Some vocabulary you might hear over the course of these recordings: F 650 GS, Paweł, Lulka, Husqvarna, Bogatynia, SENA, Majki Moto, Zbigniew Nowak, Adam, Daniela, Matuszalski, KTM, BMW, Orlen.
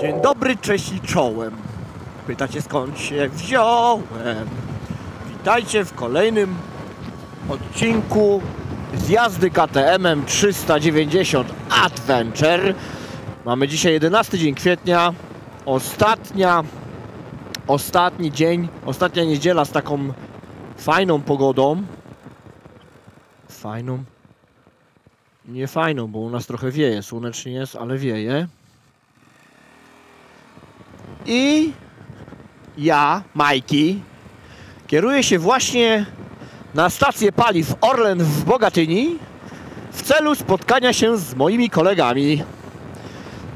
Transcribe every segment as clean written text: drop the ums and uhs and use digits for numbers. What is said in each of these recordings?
Dzień dobry, cześć i czołem. Pytacie, skąd się wziąłem? Witajcie w kolejnym odcinku z jazdy KTM-em 390 Adventure. Mamy dzisiaj 11 dzień kwietnia, ostatnia niedziela z taką fajną pogodą. Fajną? Nie fajną, bo u nas trochę wieje, słonecznie jest, ale wieje. I ja, Majki, kieruję się właśnie na stację paliw Orlen w Bogatyni w celu spotkania się z moimi kolegami.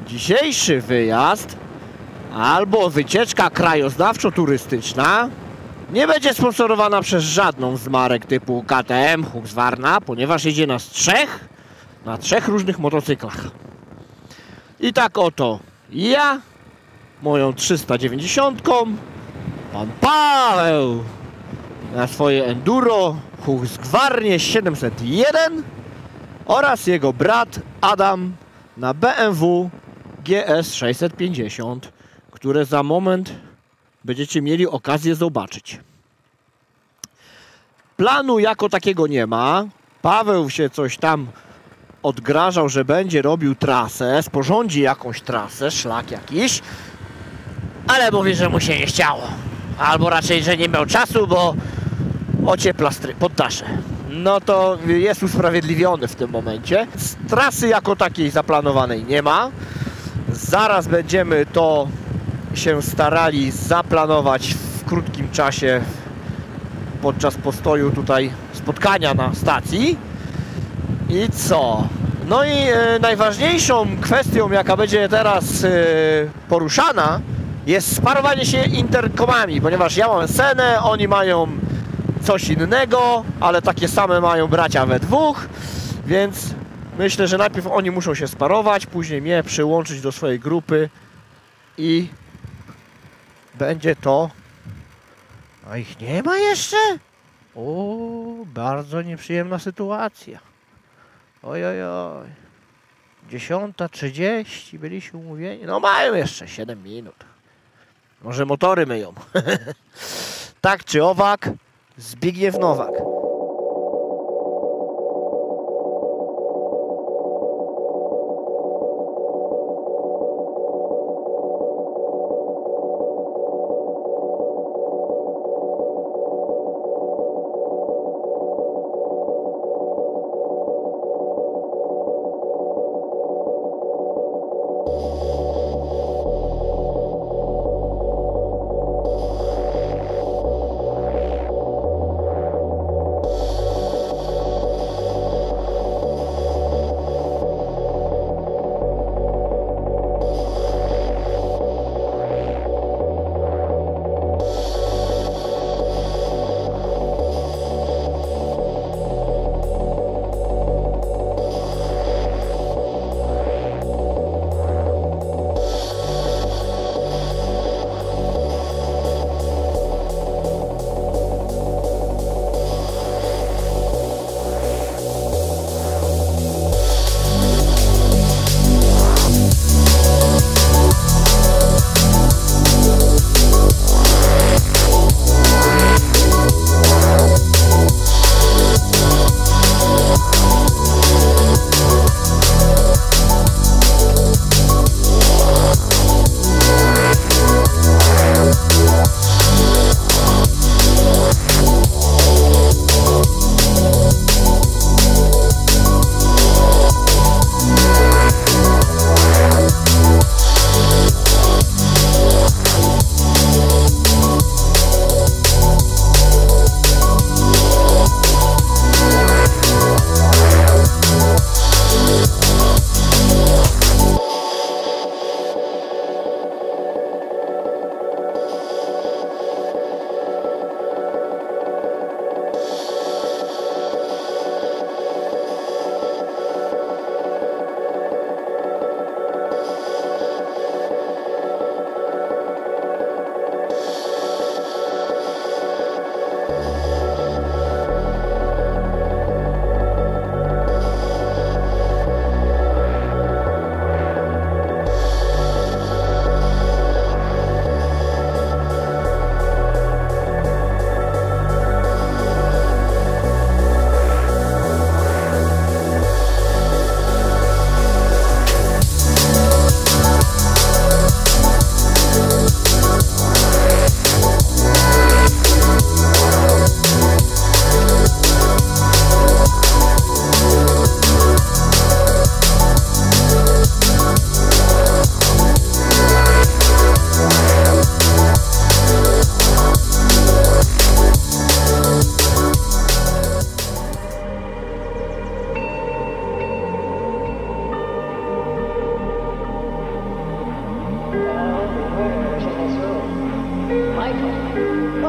Dzisiejszy wyjazd albo wycieczka krajoznawczo-turystyczna nie będzie sponsorowana przez żadną z marek typu KTM, Husqvarna, ponieważ jedzie nas trzech na trzech różnych motocyklach. I tak oto ja, moją 390-ką, pan Paweł na swoje enduro Husqvarnie 701 oraz jego brat Adam na BMW GS 650, które za moment będziecie mieli okazję zobaczyć. Planu jako takiego nie ma. Paweł się coś tam odgrażał, że będzie robił trasę, sporządzi jakąś trasę, szlak jakiś, ale mówi, że mu się nie chciało, albo raczej, że nie miał czasu, bo ociepla poddasze. No to jest usprawiedliwiony w tym momencie. Trasy jako takiej zaplanowanej nie ma. Zaraz będziemy to się starali zaplanować w krótkim czasie podczas postoju tutaj spotkania na stacji. I co? No i najważniejszą kwestią, jaka będzie teraz poruszana, jest sparowanie się interkomami, ponieważ ja mam SENę, oni mają coś innego, ale takie same mają bracia we dwóch, więc myślę, że najpierw oni muszą się sparować, później mnie przyłączyć do swojej grupy i będzie to... A ich nie ma jeszcze? O, bardzo nieprzyjemna sytuacja. Oj, oj, oj. 10:30 byliśmy umówieni. No mają jeszcze 7 minut. Może motory myją. Tak czy owak, Zbigniew Nowak.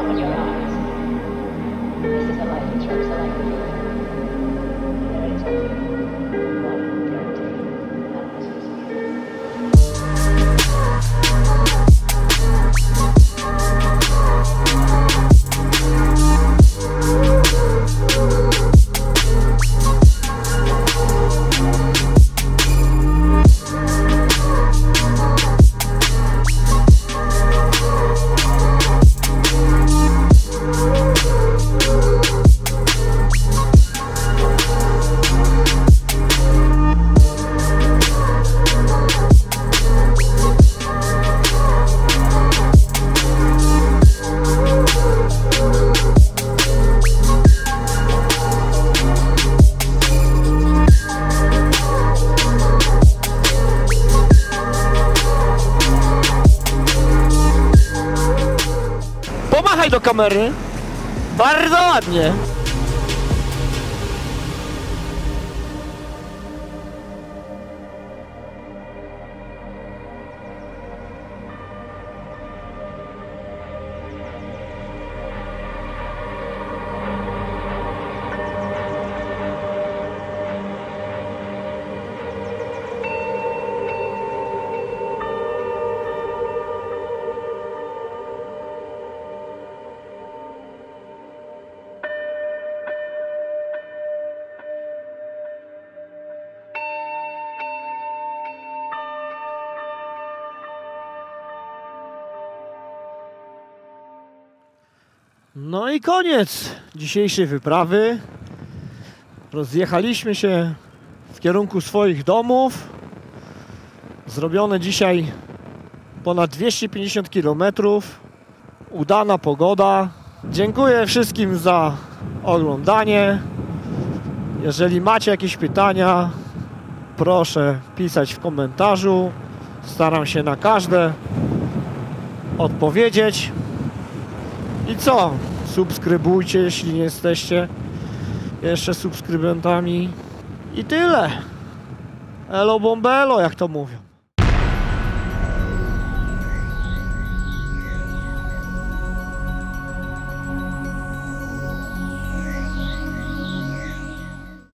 open your eyes. This is a life insurance that I can give you. There is only one guarantee, and this is do kamery. Bardzo ładnie. No i koniec dzisiejszej wyprawy. Rozjechaliśmy się w kierunku swoich domów. Zrobione dzisiaj ponad 250 km. Udana pogoda. Dziękuję wszystkim za oglądanie. Jeżeli macie jakieś pytania, proszę pisać w komentarzu. Staram się na każde odpowiedzieć. I co? Subskrybujcie, jeśli nie jesteście jeszcze subskrybentami. I tyle. Elo bombelo, jak to mówią.